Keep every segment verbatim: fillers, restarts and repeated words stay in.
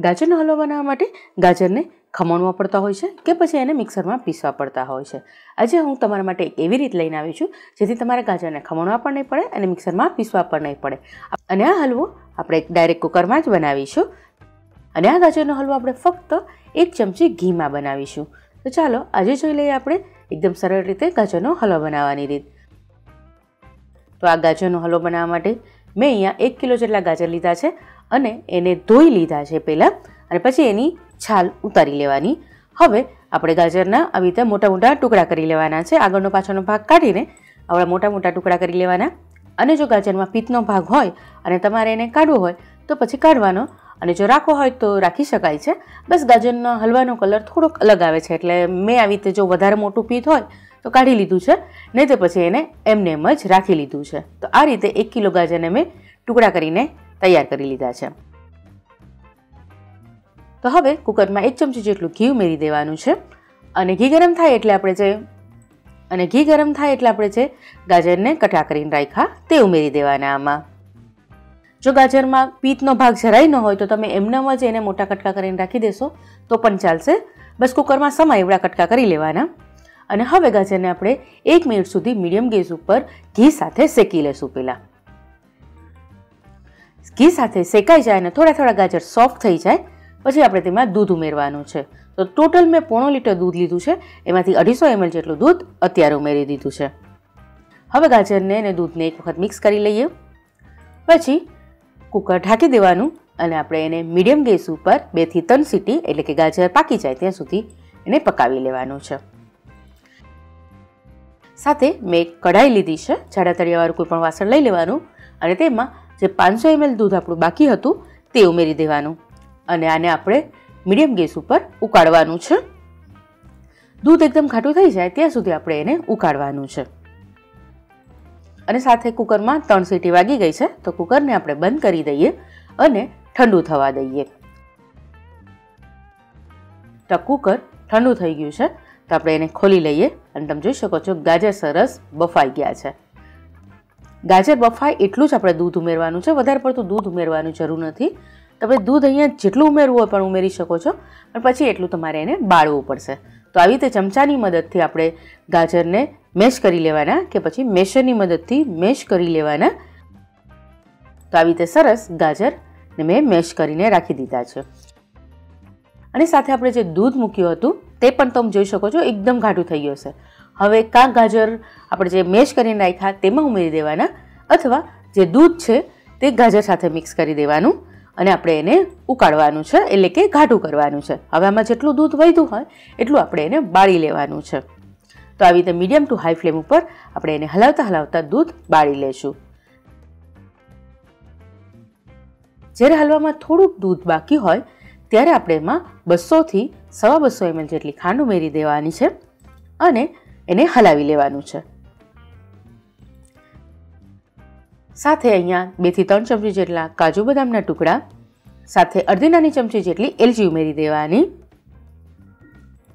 गाजर नो हलवो बनावा माटे गाजर ने खमणवा पड़ता होय छे के पछी एने मिक्सर में पीसवा पड़ता होय छे। आजे हूँ तमारा माटे एक एवी रीत लईने आवी छुं जेथी तमारे गाजर ने खमणवा पण नहीं पड़े अने मिक्सर में पीसवा पण नहीं पड़े। अने आ हलवो आपणे डायरेक्ट कुकर में ज बनावीशुं। अने आ गाजर नो हलवो आपणे फक्त एक चमची घी में बनावीशुं। तो चलो आजे जोई लईए आपणे एकदम सरल रीते गाजर नो हलवो बनावવાની રીત। तो आ गाजर नो हलवो बनावा माटे मैं अहींया एक किलो जेटला गाजर लीधा छे अने एने धोई लीधा छे पहेला अने पछी एनी छाल उतारी लेवानी। हवे आपणे गाजरना आ रीते मोटा मोटा टुकड़ा करी लेवाना छे, आगळनो पाछळनो भाग काढीने आवळा मोटा मोटा टुकड़ा करी लेवाना। अने जो गाजरमां पीतनो भाग होय अने तमारे एने काढवो होय तो पछी काढवानो अने जो राखो होय तो राखी शकाय छे। बस गाजरनो हलवानो कलर थोड़ोक अलग आवे छे एटले मैं आ रीते जो वधारे मोटुं पीत होय तो काढ़ी लीधुं छे, नहीं तो पछी एने एमने एम ज राखी लीधुं छे। तो आ रीते एक किलो गाजरने मैं टुकड़ा करीने तैयार करी लीधा छे। तो हवे कुकर में एक चमची जेटलुं घी उमेरी देवानुं छे अने घी गरम थाय एटले आपणे जे अने घी गरम थाय एटले आपणे जे गाजरने कटा करीने राख्या ते उमेरी देवाना। आमां जो गाजर में पीतनो भाग जराय न होय तो तमे एमनेम ज एने मोटा कटका करीने राखी देशो तो पण चालशे। बस कुकर में समाय एवडा कटका करी लेवाना। अने हवे गाजर ने आपणे एक मिनिट सुधी मीडियम गैस पर घी साथे शेकी लेशुं। पहेला घी साथे शेकाई जाए ने थोड़ा थोड़ा गाजर सॉफ्ट थई जाए पछी आपणे तेमां दूध उमेरवानुं छे। तो टोटल मैं पौणो लीटर दूध लीधुं छे, एमांथी अढीसो एमएल जेटलुं दूध अत्यारे उमेरी दीधुं छे। हवे गाजर ने अने दूधने एक वखत मिक्स करी लईए पछी कुकर ढांकी देवानुं अने आपणे एने मीडियम गैस पर बे थी त्रण सीटी एटले के गाजर पाकी जाए त्यां सुधी एने पकावी लेवानुं छे। साथे मैं एक कढ़ाई लीधी छे, जाडा तळियावाळुं कोईपण वासण लई लेवानुं अने तेमां जे पांचसो एमएल दूध आपणुं बाकी हतुं ते उमेरी देवानुं अने आने आपणे मीडियम गैस पर उकाळवानुं छे। दूध एकदम घाटुं थई जाए त्यां सुधी आपणे एने उकाळवानुं छे। अने साथे कुकर में त्रण सीटी वागी गई छे तो कुकर ने आपणे बंद करी दईए अने ठंडू थवा दईए। तो कुकर ठंडू थई गयुं छे तो आपणे एने खोली लईए अने तमे जोई शको छो गाजर सरस बफाई गया छे। गाजर बफाय एटलुं ज आपणे दूध उमेरवानुं छे, वधारे पड़तुं दूध उमेरवानी जरूर नथी। तमे दूध अहींया जेटलुं उमेरवुं होय पण उमेरी शको छो पण पछी एटलुं तमारे एने बाळवुं पडशे। तो आवी रीते चमचानी मददथी आपणे गाजरने मेश करी लेवाना के पछी मेशरनी मददथी मेश करी लेवाना। तो आवी रीते सरस गाजरने मैं मेश करीने राखी दीधा छे अने साथे आपणे जे दूध मूक्युं हतुं ते पण तमे जोई शको छो एकदम घाटुं थई गयुं छे। हवे का गाजर आपणे जे मेश करीने राख्या तेमां उमेरी देवाना अथवा जे दूध छे ते गाजर साथे मिक्स करी देवानुं अने आपणे एने उकाळवानुं छे एटले के घाटुं करवानुं छे। हवे आमां जेटलुं दूध वध्युं होय एटलुं आपणे एने बाळी लेवानुं छे। तो आ रीते मीडियम टू हाई फ्लेम पर आपणे एने हलावता हलावता दूध बाळी लेशुं। ज्यारे हलवामां थोडुंक दूध बाकी होय त्यारे आपणे एमां बस्सो थी सवा बस्सो एमएल जेटली खांड उमेरी देवानी छे अने एने हलावी लेवानुं छे। साथे अहींया बे थी त्रण चमची जेटला काजू बदामना टुकड़ा साथे अर्धी नानी चमची जेटली एलची उमेरी देवानी।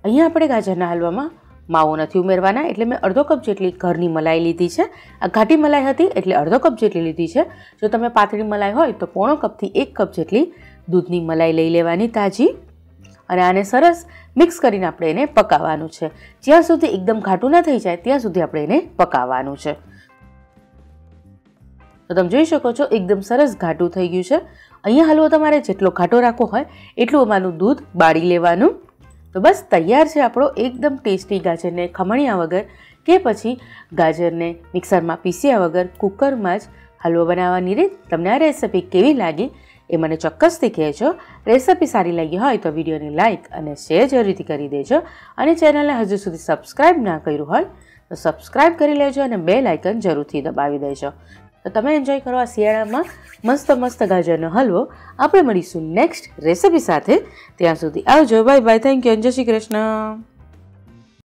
अहींया आपणे गाजरना हलवामां मावो नथी उमेरवाना एटले मैं अर्धो कप जेटली घरनी मलाई लीधी छे। आ घाटी मलाई हती एटले अर्धो कप जेटली लीधी छे। जो तमे पातळी मलाई होय तो पौणो कपथी एक कप जेटली दूधनी मलाई लई लेवानी ताजी अने आने सरस मिक्स करीने आपणे एने पकाववानुं छे। ज्यां सुधी एकदम घाटुं न थई जाय त्यां सुधी आपणे एने पकाववानुं छे। तो तमे जोई शको छो एकदम सरस घाटुं थई गयुं छे। अहींया हलवो तमारे जेटलो घाटो राखवो होय एटलुं एमानुं दूध बाळी लेवानुं। तो बस तैयार छे आपणो एकदम टेस्टी गाजरने खमण्या वगर के पछी गाजरने मिक्सरमां पीस्या वगर कुकरमां ज हलवो बनावવાની રીત તમને આ રેસિપી કેવી લાગી એ મને ચોક્કસથી કહેજો। રેસિપી સારી લાગી હોય તો વિડીયોને લાઇક અને શેર જરૂરથી કરી દેજો અને ચેનલને હજુ સુધી સબસ્ક્રાઇબ ના કર્યું હોય તો સબસ્ક્રાઇબ કરી લેજો અને બેલ આઇકન જરૂરથી દબાવી દેજો। તો તમે એન્જોય કરો આ શિયાળામાં મસ્ત મસ્ત ગાજરનો હલવો। આપણે મળીશું નેક્સ્ટ રેસિપી સાથે, ત્યાં સુધી આવજો, બાય બાય, થેન્ક યુ, જય શ્રી કૃષ્ણ।